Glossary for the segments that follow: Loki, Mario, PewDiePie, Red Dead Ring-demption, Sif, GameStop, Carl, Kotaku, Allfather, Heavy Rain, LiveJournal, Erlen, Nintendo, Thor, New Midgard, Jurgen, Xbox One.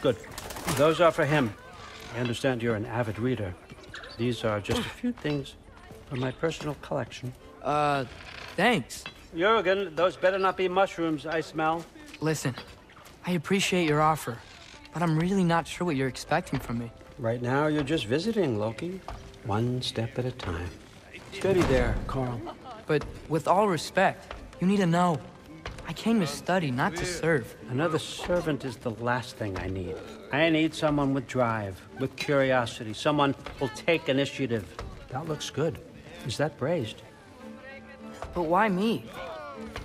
Good. Those are for him. I understand you're an avid reader. These are just a few things from my personal collection. Thanks. Jurgen, those better not be mushrooms I smell. Listen, I appreciate your offer, but I'm really not sure what you're expecting from me. Right now, you're just visiting, Loki. One step at a time. Steady there, Carl. But with all respect, you need to know. I came to study, not to serve. Another servant is the last thing I need. I need someone with drive, with curiosity, someone who'll take initiative. That looks good. Is that braised? But why me?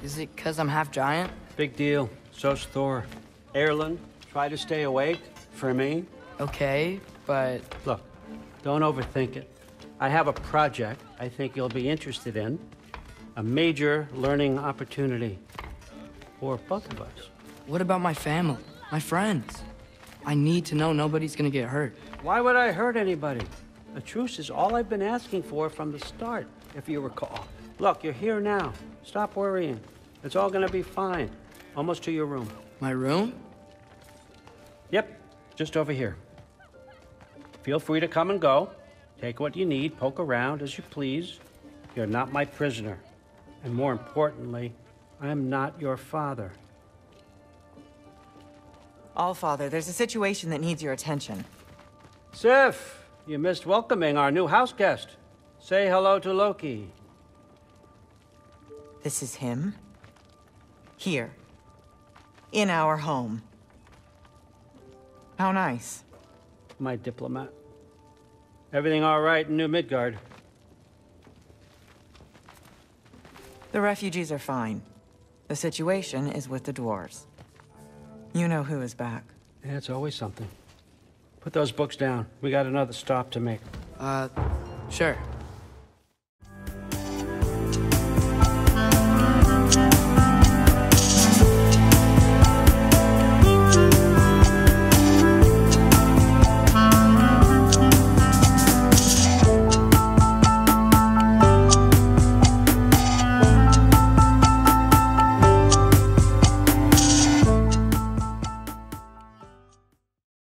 Is it because I'm half giant? Big deal. So's Thor. Erlen, try to stay awake for me. Okay, but... Look, don't overthink it. I have a project I think you'll be interested in. A major learning opportunity. For both of us. What about my family? My friends? I need to know nobody's gonna get hurt. Why would I hurt anybody? A truce is all I've been asking for from the start, if you recall. Look, you're here now. Stop worrying. It's all gonna be fine. Almost to your room. My room? Yep, just over here. Feel free to come and go. Take what you need, poke around as you please. You're not my prisoner. And more importantly, I'm not your father. Allfather, there's a situation that needs your attention. Sif, you missed welcoming our new house guest. Say hello to Loki. This is him? Here. In our home. How nice. My diplomat. Everything all right in New Midgard? The refugees are fine. The situation is with the dwarves. You know who is back. Yeah, it's always something. Put those books down. We got another stop to make. Sure.